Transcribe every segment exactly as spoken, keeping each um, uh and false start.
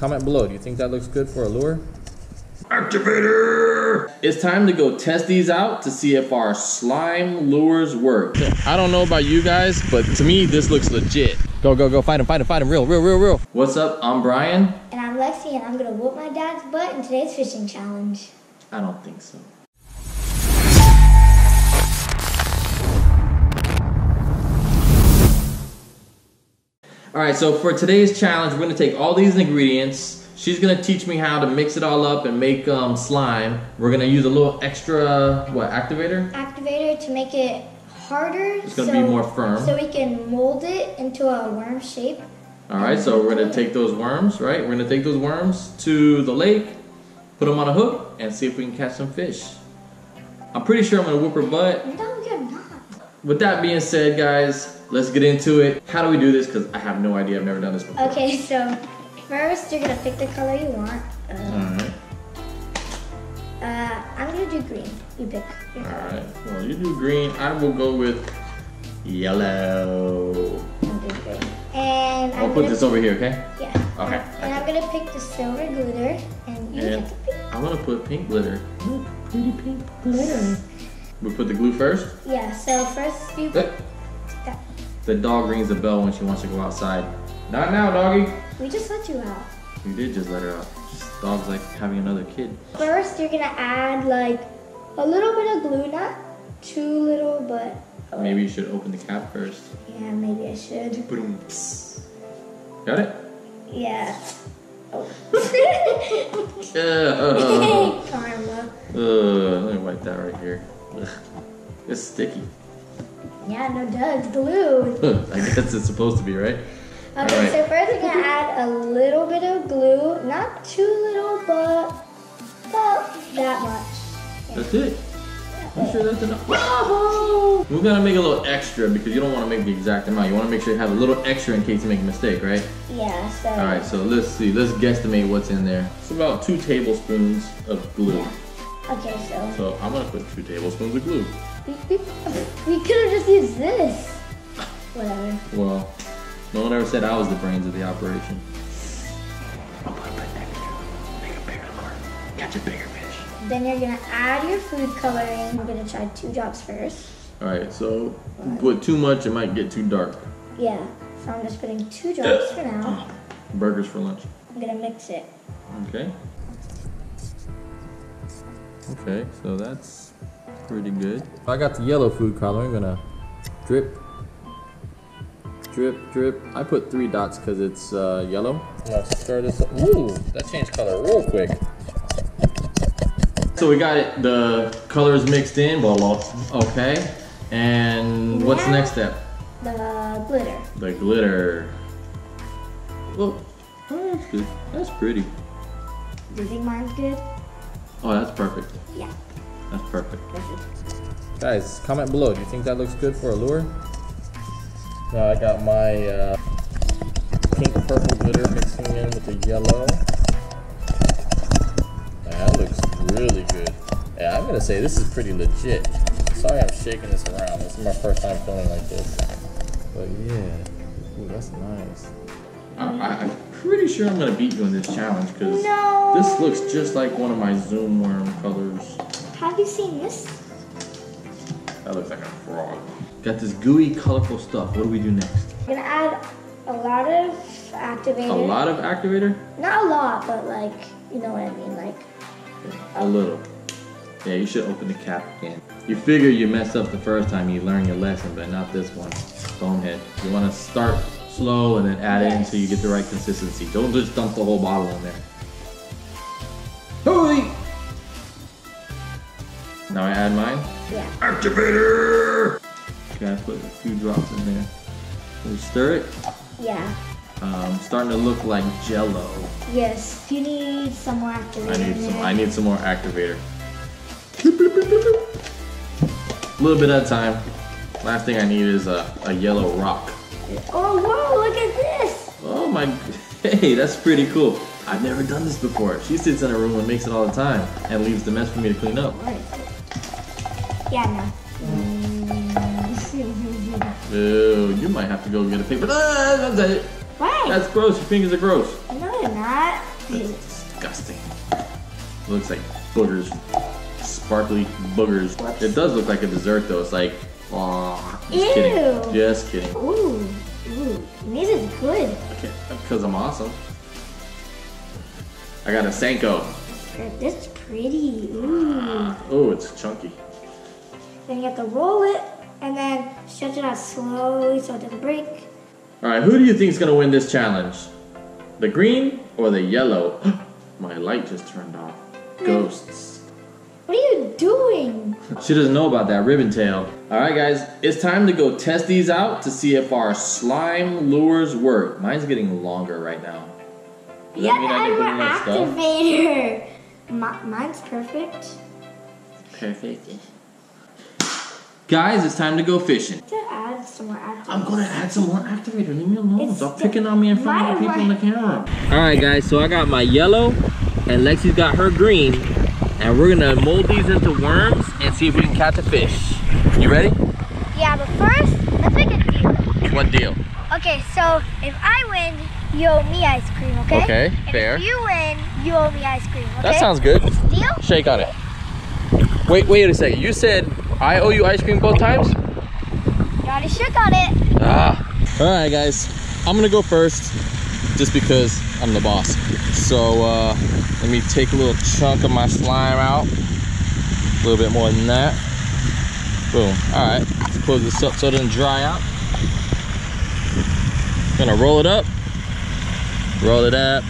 Comment below, do you think that looks good for a lure? Activator! It's time to go test these out to see if our slime lures work. I don't know about you guys, but to me, this looks legit. Go, go, go, fight him, fight him, fight him, real, real, real, real. What's up, I'm Brian. And I'm Lexi, and I'm gonna whoop my dad's butt in today's fishing challenge. I don't think so. All right, so for today's challenge, we're gonna take all these ingredients. She's gonna teach me how to mix it all up and make um, slime. We're gonna use a little extra, what, activator? Activator to make it harder. It's gonna so, be more firm. So we can mold it into a worm shape. All right, so we're gonna take those worms, right? We're gonna take those worms to the lake, put them on a hook, and see if we can catch some fish. I'm pretty sure I'm gonna whoop her butt. No, you're not. With that being said, guys, let's get into it. How do we do this? Because I have no idea. I've never done this before. Okay, so first you're going to pick the color you want. Uh, Alright. Uh, I'm going to do green. You pick your color. Alright. Well, you do green. I will go with yellow. I'll do green. And I'll I'm put this over here, okay? Yeah. Okay. And, and I'm going to pick the silver glitter. And you and pick the pink. I'm going to put pink glitter. Ooh, pretty pink glitter. We put the glue first? Yeah. So first you put... The dog rings the bell when she wants to go outside. Not now, doggy. We just let you out. You did just let her out. Just, dog's like having another kid. First, you're gonna add like a little bit of glue, not too little, but... Oh. Maybe you should open the cap first. Yeah, maybe I should. Boom. Got it? Yeah. Oh. uh, Karma. Uh, let me wipe that right here. Ugh. It's sticky. Yeah, no duh, it's glue. I guess it's supposed to be, right? Okay, right. So first we're gonna add a little bit of glue. Not too little, but about that much. Yeah. That's it. Yeah. I'm sure that's enough. Whoa! We're gonna make a little extra because you don't wanna make the exact amount. You wanna make sure you have a little extra in case you make a mistake, right? Yeah, so. All right, so let's see. Let's guesstimate what's in there. It's about two tablespoons of glue. Yeah. Okay, so. So I'm gonna put two tablespoons of glue. We, we, we could have just used this. Whatever. Well, no one ever said I was the brains of the operation. I'll put that bigger. Make a bigger lure. Catch a bigger fish. Then you're gonna add your food coloring. We're gonna try two drops first. All right. So One. Put too much, it might get too dark. Yeah. So I'm just putting two drops for now. Burgers for lunch. I'm gonna mix it. Okay. Okay. So that's pretty good. I got the yellow food coloring. I'm gonna drip, drip, drip. I put three dots because it's uh, yellow. Let's stir this up. Ooh, that changed color real quick. So we got it. The colors mixed in. Blah blah. Okay. And now, what's the next step? The glitter. The glitter. Well, oh, that's good. That's pretty. Do you think mine's good? Oh, that's perfect. Yeah. That's perfect. perfect. Guys, comment below. Do you think that looks good for a lure? Now I got my uh, pink purple glitter mixing in with the yellow. That looks really good. Yeah, I'm gonna say this is pretty legit. Sorry I'm shaking this around. This is my first time filming like this. But yeah, ooh, that's nice. I, I'm pretty sure I'm gonna beat you in this challenge because no. This looks just like one of my Zoom Worm colors. Have you seen this? That looks like a frog. Got this gooey, colorful stuff. What do we do next? I'm gonna add a lot of activator. A lot of activator? Not a lot, but like, you know what I mean, like. A little. Yeah, you should open the cap again. You figure you messed up the first time, you learn your lesson, but not this one. Bonehead. You wanna start slow and then add yes. it until you get the right consistency. Don't just dump the whole bottle in there. Holy! Now I add mine? Yeah. Activator! Okay, I put a few drops in there. Can we stir it? Yeah. Um, starting to look like jello. Yes, you need some more activator. I need in some there. I need some more activator. A little bit at a time. Last thing I need is a, a yellow rock. Oh, whoa, look at this! Oh my, hey, that's pretty cool. I've never done this before. She sits in her room and makes it all the time and leaves the mess for me to clean up. Right. Yeah, no. Mm. Ew, you might have to go get a paper. Ah, that's it. Why? That's gross. Your fingers are gross. No, That's disgusting. It looks like boogers, sparkly boogers. Whoops. It does look like a dessert though. It's like, oh, just Ew. kidding, just kidding. Ooh, ooh, this is good. Okay, because I'm awesome. I got a Senko. This is pretty. Ooh. Oh, it's chunky. Then you have to roll it and then stretch it out slowly so it doesn't break. All right, who do you think is gonna win this challenge? The green or the yellow? My light just turned off. Ghosts. What are you doing? She doesn't know about that ribbon tail. All right, guys, it's time to go test these out to see if our slime lures work. Mine's getting longer right now. Does yeah, that mean I can put activator. My, mine's perfect. Perfect. Guys, it's time to go fishing. To add some more activator. I'm gonna add some more activator. Leave me alone. Stop picking on me in front of the people on the camera. All right, guys. So I got my yellow, and Lexi's got her green, and we're gonna mold these into worms and see if we can catch a fish. You ready? Yeah, but first, let's make a deal. What deal? Okay, so if I win, you owe me ice cream, okay? Okay, and fair. If you win, you owe me ice cream, okay? That sounds good. Deal? Shake on it. Wait, wait a second. You said I owe you ice cream both times? Gotta shake on it. Ah. All right, guys. I'm gonna go first, just because I'm the boss. So uh, let me take a little chunk of my slime out. A little bit more than that. Boom. All right. Let's close this up so it doesn't dry out. Gonna roll it up. Roll it up.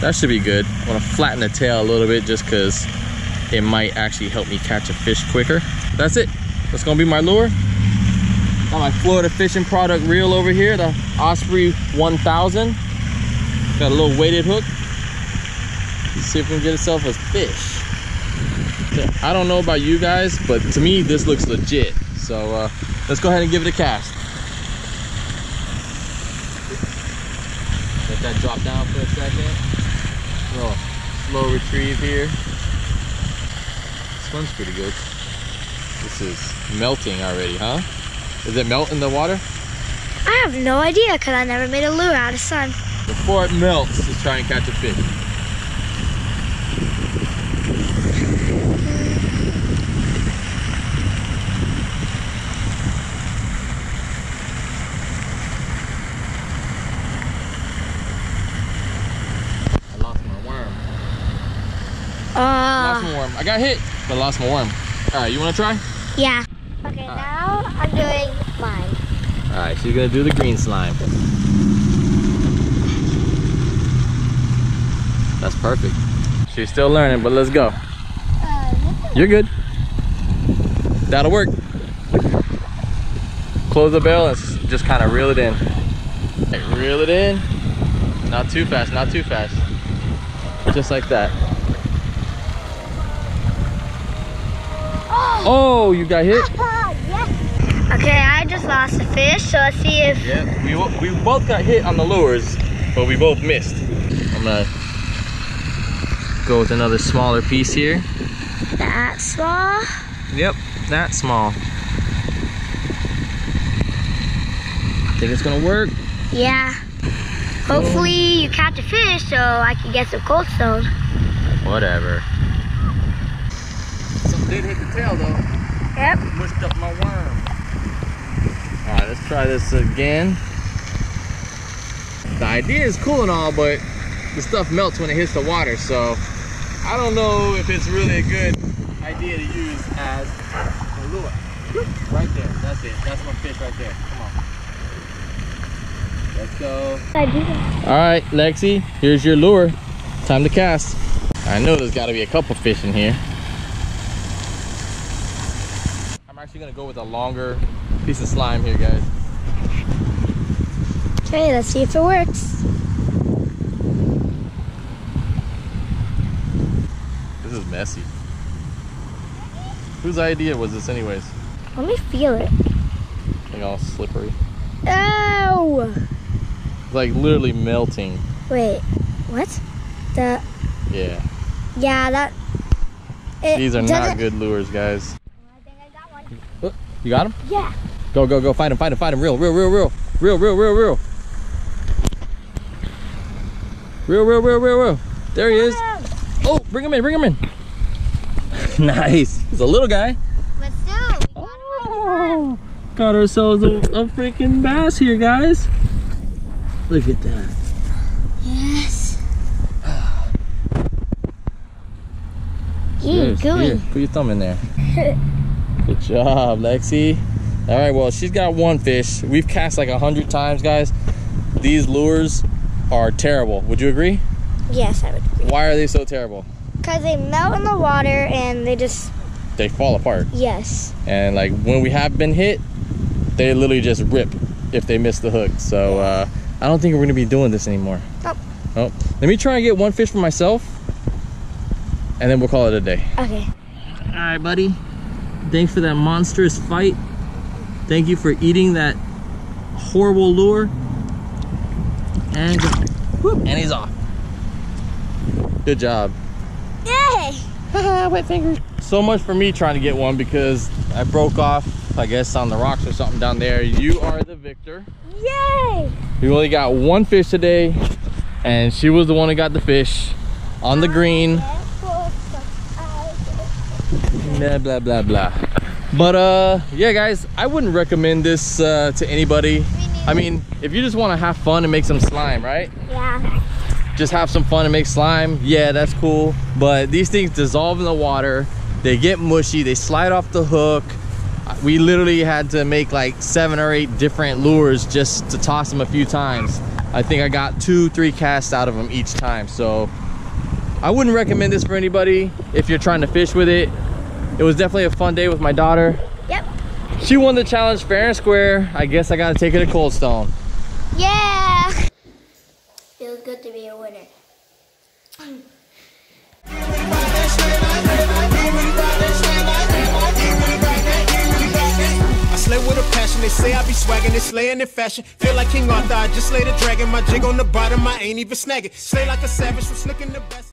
That should be good. I want to flatten the tail a little bit just because it might actually help me catch a fish quicker. That's it. That's going to be my lure. Got my Florida Fishing Product reel over here, the Osprey one thousand. Got a little weighted hook. Let's see if we can get itself a fish. I don't know about you guys, but to me, this looks legit. So uh, let's go ahead and give it a cast. Let that drop down for a second. Little slow retrieve here. This one's pretty good. This is melting already, huh? Does it melt in the water? I have no idea because I never made a lure out of slime. Before it melts, let's try and catch a fish. I got hit, but I lost my worm. All right, you want to try? Yeah. Okay, uh, now I'm doing mine. All right, so you're going to do the green slime. That's perfect. She's still learning, but let's go. Uh, no. You're good. That'll work. Close the bell and just kind of reel it in. Right, reel it in. Not too fast, not too fast. Just like that. Oh, you got hit? Okay, I just lost a fish, so let's see if... Yep, yeah, we, we both got hit on the lures, but we both missed. I'm gonna go with another smaller piece here. That small? Yep, that small. I think it's gonna work. Yeah. Hopefully you catch a fish so I can get some Cold Stone. Whatever. Did hit the tail though. Yep. Mushed up my worm. All right, let's try this again. The idea is cool and all, but the stuff melts when it hits the water, so I don't know if it's really a good idea to use as a lure. Right there, that's it. That's my fish right there. Come on. Let's go. All right, Lexi, here's your lure. Time to cast. I know there's gotta be a couple fish in here. Actually gonna go with a longer piece of slime here, guys. Okay, let's see if it works. This is messy. Whose idea was this anyways? Let me feel it. Like all slippery. Ow! Like literally melting. Wait, what? The... Yeah. Yeah, that... It These are not good lures, guys. You got him? Yeah. Go, go, go. Find him, find him, find him. Reel, reel, reel, reel. Reel, reel, reel, reel. Reel, reel, reel, reel, reel. There he is. Oh, bring him in, bring him in. Nice. He's a little guy. But still, we oh, got ourselves a, a freaking bass here, guys. Look at that. Yes. Ew, gooey. Here, put your thumb in there. Good job, Lexi. All right, well, she's got one fish. We've cast like a hundred times, guys. These lures are terrible. Would you agree? Yes, I would agree. Why are they so terrible? Because they melt in the water and they just... They fall apart. Yes. And like when we have been hit, they literally just rip if they miss the hook. So uh, I don't think we're going to be doing this anymore. Nope. Oh. Let me try and get one fish for myself, and then we'll call it a day. Okay. All right, buddy. Thanks for that monstrous fight. Thank you for eating that horrible lure. And, whoop, and he's off. Good job. Yay! Wet fingers. So much for me trying to get one because I broke off, I guess, on the rocks or something down there. You are the victor. Yay! You only got one fish today, and she was the one who got the fish on the green. Blah, blah, blah, blah. But, uh, yeah, guys, I wouldn't recommend this uh, to anybody. I mean, if you just want to have fun and make some slime, right? Yeah. Just have some fun and make slime. Yeah, that's cool. But these things dissolve in the water. They get mushy. They slide off the hook. We literally had to make like seven or eight different lures just to toss them a few times. I think I got two, three casts out of them each time. So I wouldn't recommend this for anybody if you're trying to fish with it. It was definitely a fun day with my daughter. Yep. She won the challenge fair and square. I guess I gotta take it to Cold Stone. Yeah! Feels good to be a winner. I slay with a passion. They say I be swagging and slaying in fashion. Feel like King Arthur. I just slay the dragon. My jig on the bottom. I ain't even snagging. Slay like a savage. From slicking the best.